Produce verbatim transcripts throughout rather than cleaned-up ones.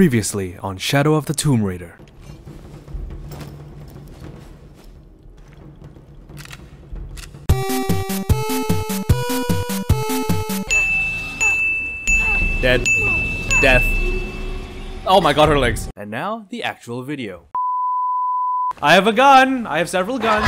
Previously on Shadow of the Tomb Raider. Dead. Death. Oh my god, her legs. And now, the actual video. I have a gun! I have several guns.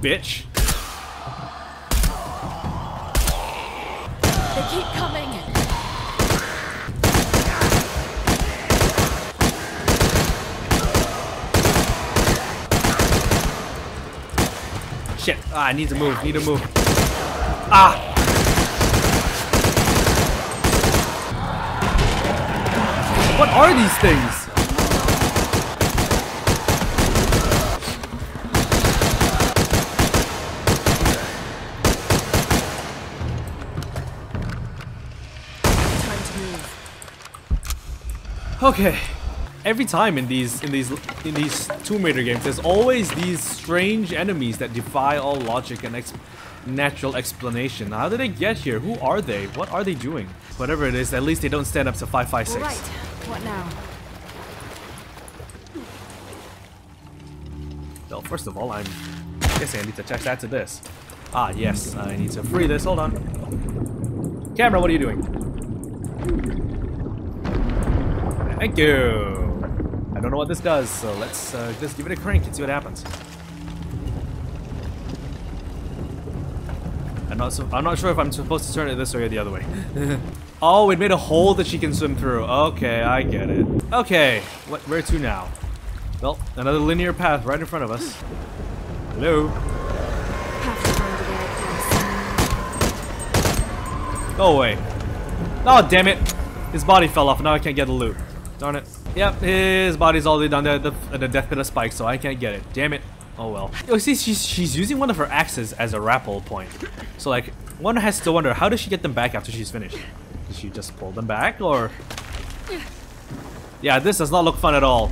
Bitch. They keep coming. Shit. Ah, I need to move. Need to move. Ah. What are these things? Okay, every time in these in these in these Tomb Raider games, there's always these strange enemies that defy all logic and ex natural explanation. How did they get here? Who are they? What are they doing? Whatever it is, at least they don't stand up to five five six. Right. What now? Well, first of all, I'm guessing I need to attach that to this. Ah, yes, I need to free this. Hold on. Camera, what are you doing? Thank you! I don't know what this does, so let's uh, just give it a crank and see what happens. I'm not, so, I'm not sure if I'm supposed to turn it this way or the other way. Oh, it made a hole that she can swim through. Okay, I get it. Okay, what, where to now? Well, another linear path right in front of us. Hello? Go away. Oh, damn it! His body fell off and now I can't get the loot. Darn it. Yep, his body's all down there at the, the death pit of spikes, so I can't get it. Damn it. Oh well. You see, she's, she's using one of her axes as a rappel point. So like, one has to wonder, how does she get them back after she's finished? Did she just pull them back, or...? Yeah, this does not look fun at all.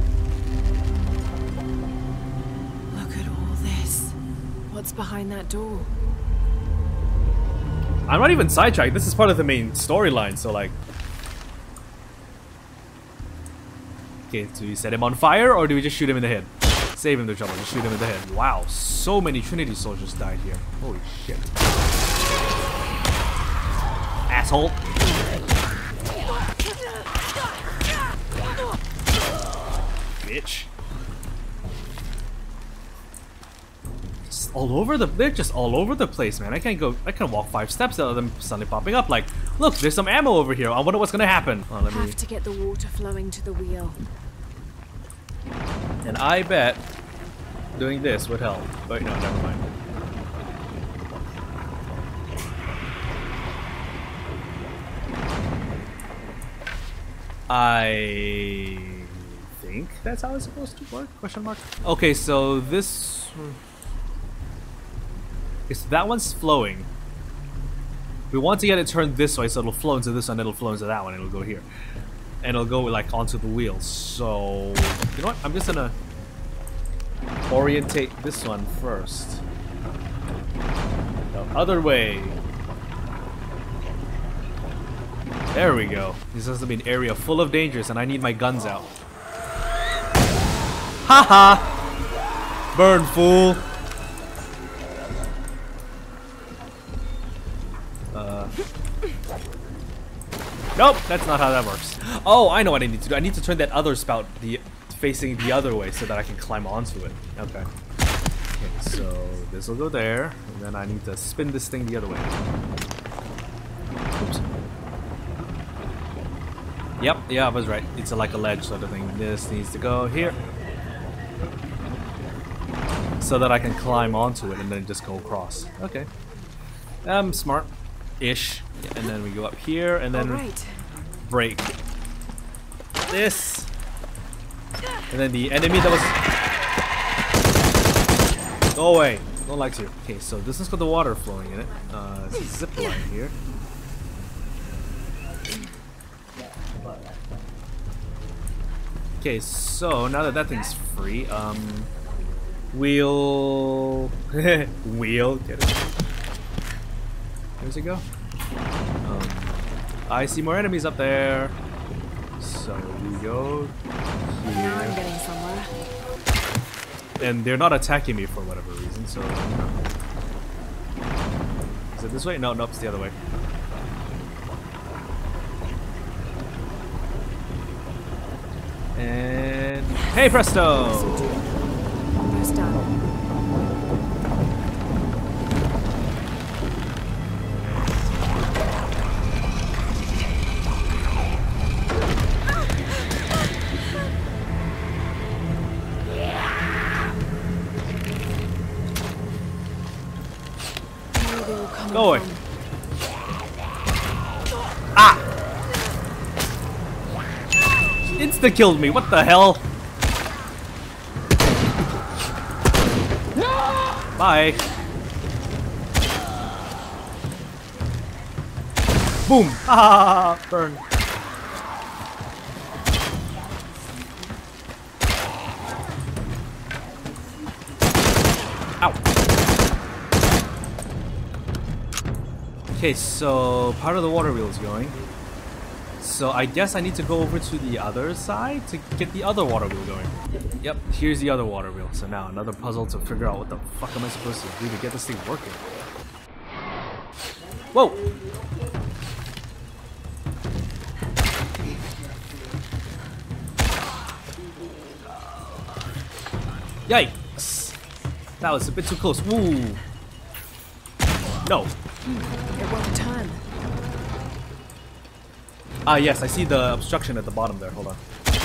Look at all this. What's behind that door? I'm not even sidetracked. This is part of the main storyline, so like... Okay, so you set him on fire, or do we just shoot him in the head? Save him the trouble, just shoot him in the head. Wow, so many Trinity soldiers died here. Holy shit. Asshole. Bitch. Just all over the- they're just all over the place, man. I can't go- I can't walk five steps without them suddenly popping up like, look, there's some ammo over here. I wonder what's gonna happen. Oh, let me... have to get the water flowing to the wheel. And I bet doing this would help. Wait, no, never mind. I think that's how it's supposed to work? Question mark. Okay, so this. Okay, so that one's flowing. We want to get it turned this way, so it'll flow into this one, it'll flow into that one, and it'll go here. And it'll go, like, onto the wheel, so... You know what? I'm just gonna... orientate this one first. The other way! There we go. This has to be an area full of dangers, and I need my guns out. Haha! -ha! Burn, fool! Nope, that's not how that works. Oh, I know what I need to do. I need to turn that other spout the facing the other way so that I can climb onto it. Okay. Okay, so this will go there, and then I need to spin this thing the other way. Oops. Yep, yeah, I was right. It's like a ledge sort of thing. This needs to go here. So that I can climb onto it and then just go across. Okay. I'm smart. Ish. Yeah, and then we go up here and then right. Break this. And then the enemy that was... Go away. No lags here. Okay, so this is got the water flowing in it. Uh, it's a zip line here. Okay, so now that that thing's free, um, we'll we'll get it. Where's it go? Um, I see more enemies up there. So we go here. Now I'm getting somewhere. And they're not attacking me for whatever reason, so... Is it this way? No, nope, it's the other way. And... Hey, presto! Presto. Go away. Ah! Insta killed me. What the hell? Bye. Boom. Ah, burn. Okay, so part of the water wheel is going. So I guess I need to go over to the other side to get the other water wheel going. Yep, here's the other water wheel. So now another puzzle to figure out what the fuck am I supposed to do to get this thing working. Whoa! Yikes! That was a bit too close. Woo! No. It won't turn. Ah, yes, I see the obstruction at the bottom there. Hold on.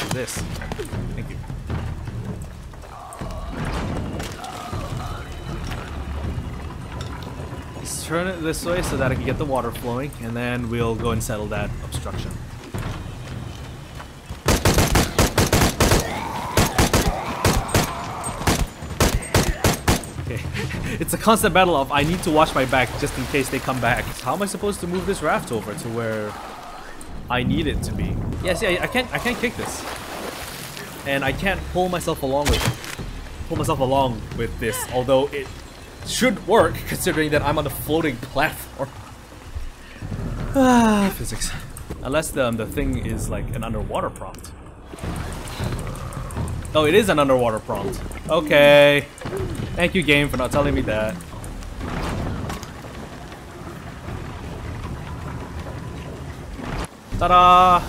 This. Thank you. Let's turn it this way so that I can get the water flowing, and then we'll go and settle that obstruction. It's a constant battle of I need to watch my back just in case they come back. How am I supposed to move this raft over to where I need it to be? Yeah, see, I, I can't I can't kick this. And I can't pull myself along with it. Pull myself along with this, although it should work considering that I'm on a floating platform. Ah, physics. Unless the, um, the thing is like an underwater prompt. Oh, it is an underwater prompt. Okay. Thank you, game, for not telling me that. Ta-da!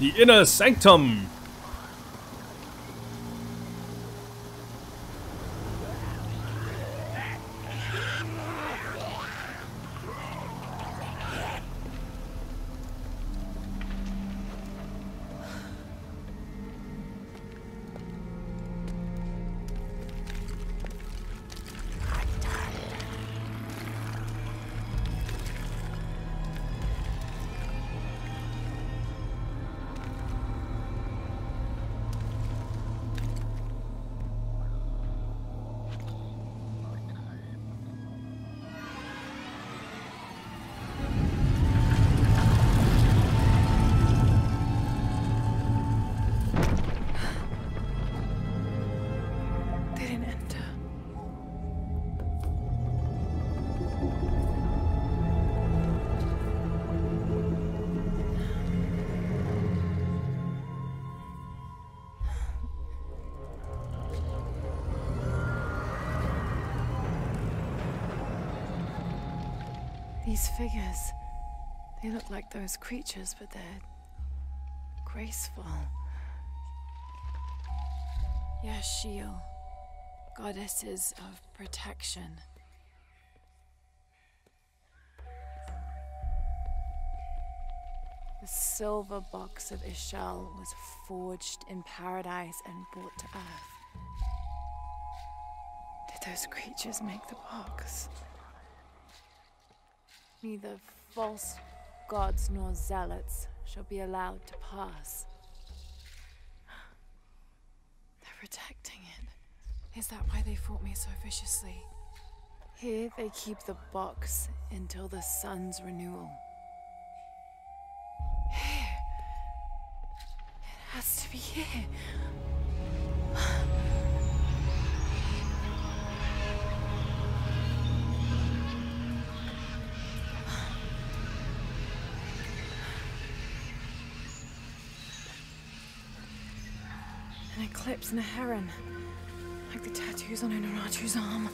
The Inner Sanctum! These figures, they look like those creatures, but they're graceful. Yashiel, goddesses of protection. The silver box of Ishel was forged in paradise and brought to earth. Did those creatures make the box? Neither false gods nor zealots shall be allowed to pass. They're protecting it. Is that why they fought me so viciously? Here they keep the box until the sun's renewal. Here. It has to be here. An eclipse and a heron, like the tattoos on Unuratu's arm.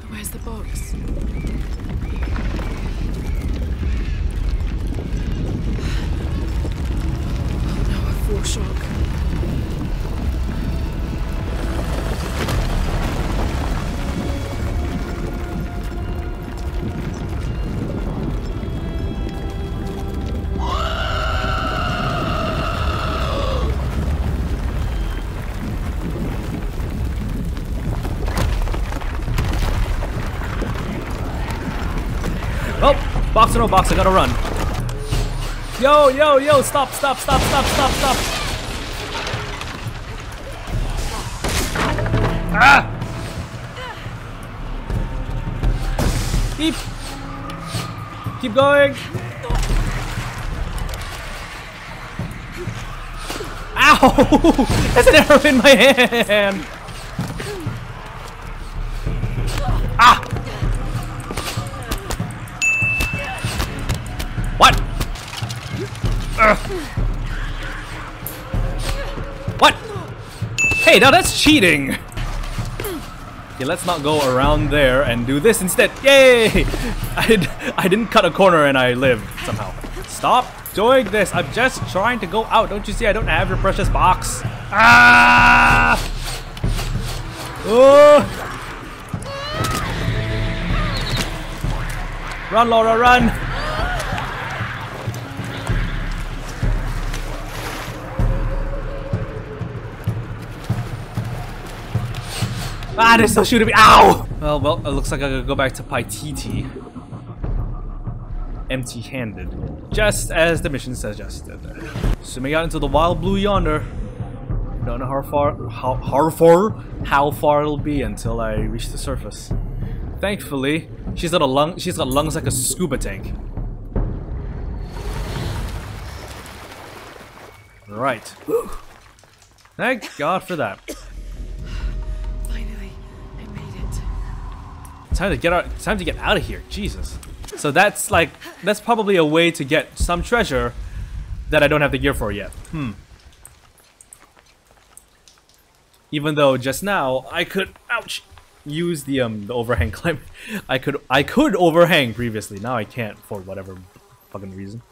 But where's the box? Oh no, a foreshock. Box or no box, I gotta run. Yo, yo, yo, stop, stop, stop, stop, stop, stop. Ah! Keep. Keep going. Ow! That's an arrow in my hand. What? Hey, now that's cheating! Okay, let's not go around there and do this instead. Yay! I, did, I didn't cut a corner and I lived somehow. Stop doing this! I'm just trying to go out. Don't you see I don't have your precious box? Ah! Oh! Run, Laura, run! Ah, they're still shooting me. Ow! Well, well, it looks like I gotta go back to Paititi. Empty-handed. Just as the mission suggested. Swimming out into the wild blue yonder. Don't know how far, how, how far, how far it'll be until I reach the surface. Thankfully, she's got a lung. She's got lungs like a scuba tank. Right. Thank God for that. Time to get out. Time to get out of here, Jesus. So that's like that's probably a way to get some treasure that I don't have the gear for yet. Hmm. Even though just now I could, ouch, use the um the overhang climb. I could I could overhang previously. Now I can't for whatever fucking reason.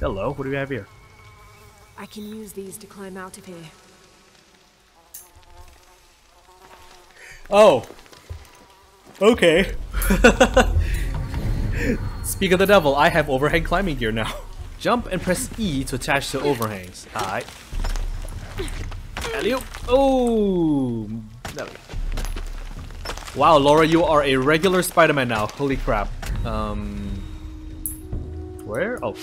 Hello. What do we have here? I can use these to climb out of here. Oh. Okay. Speak of the devil, I have overhang climbing gear now. Jump and press E to attach to overhangs. Alright. Alley-oop. Oh. No. Wow, Laura, you are a regular Spider-Man now. Holy crap. Um. Where? Oh.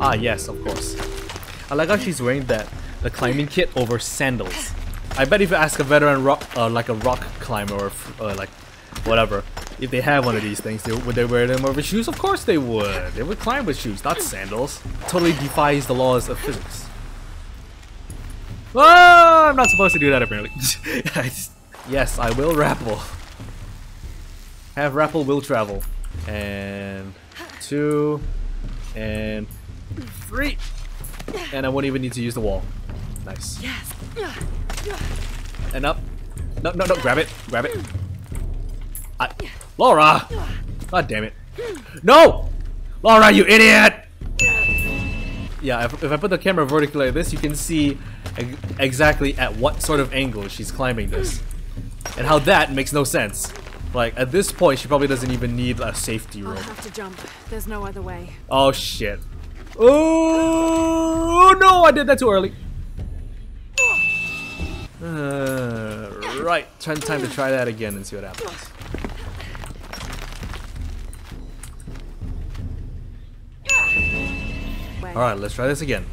Ah, yes, of course. I like how she's wearing that. The climbing kit over sandals. I bet if you ask a veteran rock, uh, like a rock climber or uh, like whatever, if they have one of these things, they, would they wear them over shoes? Of course they would. They would climb with shoes, not sandals. Totally defies the laws of physics. Oh, I'm not supposed to do that apparently. I just, yes, I will rappel. Have rappel will travel. And two, and three, and I won't even need to use the wall. Nice. Yes. And up. No, no, no, grab it. Grab it. I Laura! God damn it. No! Laura, you idiot! Yeah, if, if I put the camera vertically like this, you can see ex exactly at what sort of angle she's climbing this. And how that makes no sense. Like, at this point, she probably doesn't even need a safety rope. I'll have to jump. There's no other way. Oh, shit. Oh, no! I did that too early. Uh, right, time to try that again and see what happens. way. Alright, let's try this again.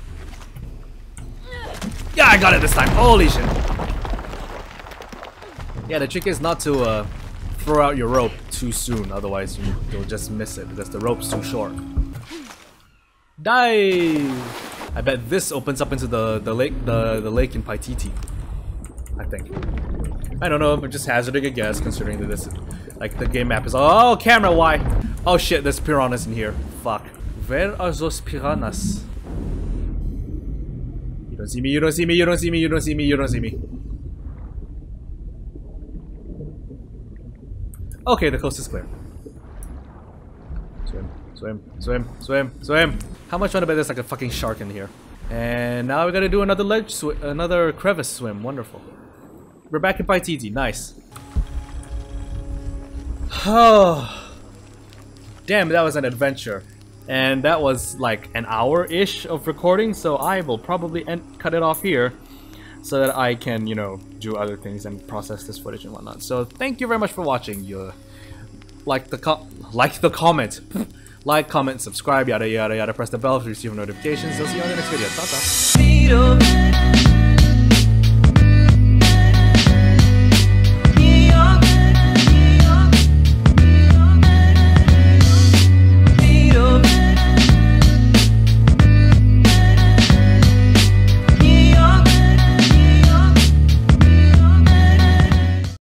Yeah, I got it this time. Holy shit. Yeah, the trick is not to uh, throw out your rope too soon. Otherwise, you, you'll just miss it because the rope's too short. Dive! I bet this opens up into the, the lake the, the lake in Paititi. I think. I don't know, but just hazarding a guess considering that this is, like, the game map is all, oh, camera, why? Oh shit, there's piranhas in here. Fuck. Where are those piranhas? You don't see me, you don't see me, you don't see me, you don't see me, you don't see me. Okay, the coast is clear. Swim, swim, swim, swim, swim. How much fun about this? Like a fucking shark in here. And now we're gonna do another ledge, sw another crevice swim. Wonderful. We're back in Paititi. Nice. Oh, damn, that was an adventure, and that was like an hour-ish of recording. So I will probably end cut it off here, so that I can, you know, do other things and process this footage and whatnot. So thank you very much for watching. You like the co like the comment. Like, comment, subscribe, yada yada yada. Press the bell to receive notifications. I'll see you on the next video. Ta-ta.